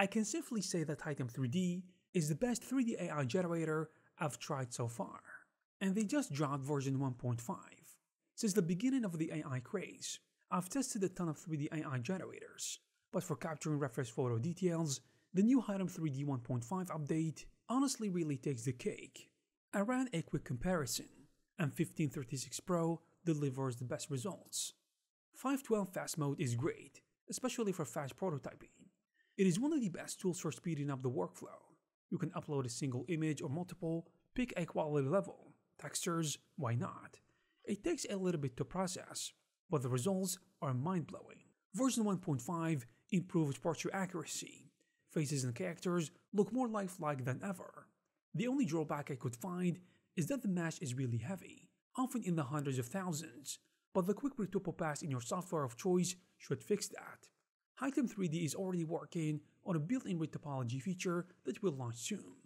I can safely say that Hitem3D is the best 3D AI generator I've tried so far, and they just dropped version 1.5. Since the beginning of the AI craze, I've tested a ton of 3D AI generators, but for capturing reference photo details, the new Hitem3D 1.5 update honestly really takes the cake. I ran a quick comparison, and 1536 Pro delivers the best results. 512 Fast Mode is great, especially for fast prototyping. It is one of the best tools for speeding up the workflow. You can upload a single image or multiple, pick a quality level, textures, why not? It takes a little bit to process, but the results are mind-blowing. Version 1.5 improves portrait accuracy. Faces and characters look more lifelike than ever. The only drawback I could find is that the mesh is really heavy, often in the hundreds of thousands, but the quick retopo pass in your software of choice should fix that. Hitem3D is already working on a built-in retopology feature that will launch soon.